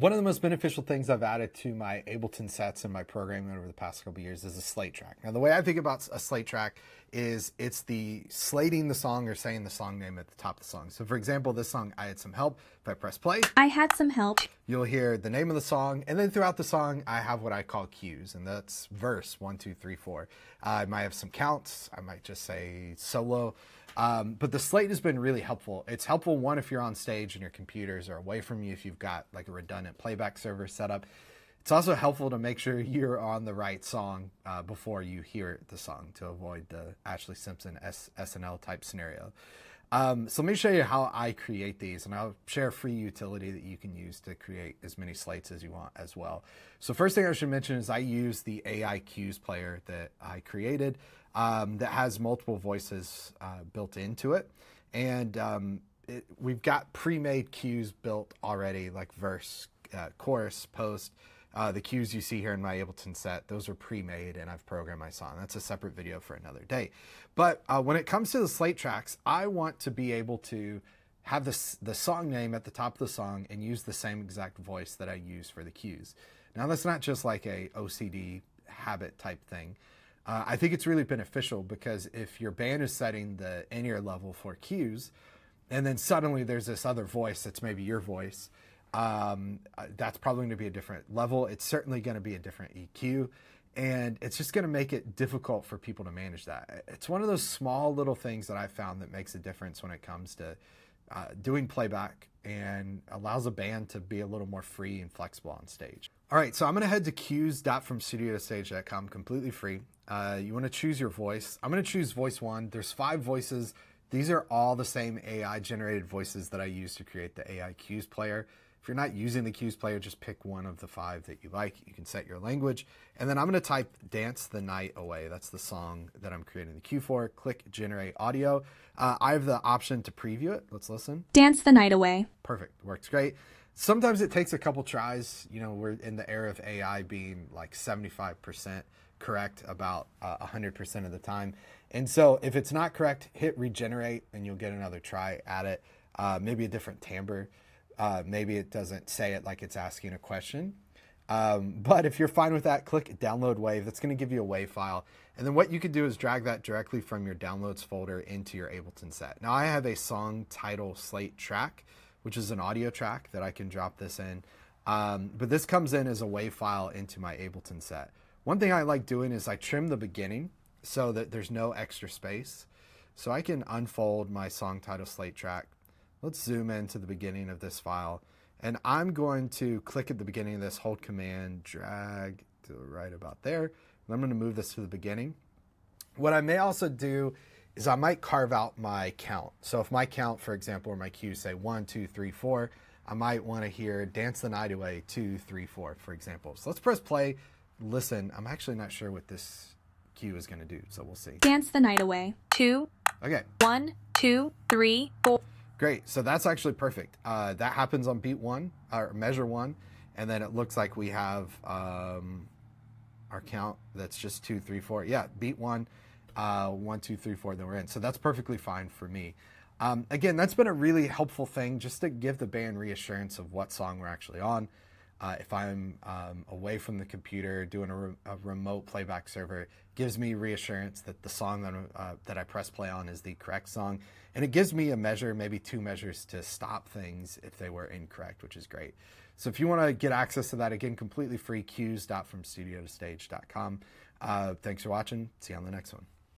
One of the most beneficial things I've added to my Ableton sets and my programming over the past couple of years is a slate track. Now, the way I think about a slate track is it's the slating the song or saying the song name at the top of the song. So for example, this song, I Had Some Help, if I press play, I had some help, you'll hear the name of the song. And then throughout the song, I have what I call cues, and that's verse 1, 2, 3, 4. I might have some counts. I might just say solo. But the slate has been really helpful. It's helpful, one, if you're on stage and your computers are away from you, if you've got like a redundant playback server set up. It's also helpful to make sure you're on the right song before you hear the song, to avoid the Ashley Simpson SNL type scenario. So let me show you how I create these, and I'll share a free utility that you can use to create as many slates as you want as well. So first thing I should mention is I use the AI cues player that I created that has multiple voices built into it. And we've got pre-made cues built already, like verse, chorus, post. The cues you see here in my Ableton set, those are pre-made and I've programmed my song. That's a separate video for another day. But when it comes to the slate tracks, I want to be able to have the song name at the top of the song and use the same exact voice that I use for the cues. Now, that's not just like a OCD habit type thing. I think it's really beneficial because if your band is setting the in-ear level for cues, and then suddenly there's this other voice that's maybe your voice, that's probably going to be a different level. It's certainly going to be a different EQ, and it's just going to make it difficult for people to manage that. It's one of those small little things that I found that makes a difference when it comes to doing playback and allows a band to be a little more free and flexible on stage. All right, so I'm going to head to cues.from studio to stage.com, completely free. You want to choose your voice. I'm going to choose voice 1. There's 5 voices. These are all the same AI generated voices that I use to create the AI cues player. If you're not using the cues player, just pick one of the 5 that you like. You can set your language. And then I'm going to type Dance the Night Away. That's the song that I'm creating the cue for. Click Generate Audio. I have the option to preview it. Let's listen. Dance the Night Away. Perfect. Works great. Sometimes it takes a couple tries. You know, we're in the era of AI being like 75% correct about 100% of the time. And so if it's not correct, hit Regenerate and you'll get another try at it. Maybe a different timbre. Maybe it doesn't say it like it's asking a question. But if you're fine with that, click Download Wave. That's going to give you a WAV file. And then what you could do is drag that directly from your downloads folder into your Ableton set. Now I have a song title slate track, which is an audio track that I can drop this in. But this comes in as a WAV file into my Ableton set. One thing I like doing is I trim the beginning so that there's no extra space. So I can unfold my song title slate track. Let's zoom into the beginning of this file, and I'm going to click at the beginning of this, hold command, drag to right about there, and I'm going to move this to the beginning. What I may also do is I might carve out my count. So if my count, for example, or my cue say 1, 2, 3, 4, I might want to hear Dance the Night Away 2, 3, 4, for example. So let's press play, listen. I'm actually not sure what this cue is going to do, so we'll see. Dance the Night Away 2. Okay. 1, 2, 3, 4. Great, so that's actually perfect. That happens on beat 1, or measure 1, and then it looks like we have our count that's just 2, 3, 4. Yeah, beat 1, 1, 2, 3, 4, then we're in. So that's perfectly fine for me. Again, that's been a really helpful thing just to give the band reassurance of what song we're actually on. If I'm away from the computer doing a remote playback server, it gives me reassurance that the song that I press play on is the correct song. And it gives me a measure, maybe 2 measures, to stop things if they were incorrect, which is great. So if you want to get access to that, again, completely free, cues.from studio to stage.com. Thanks for watching. See you on the next one.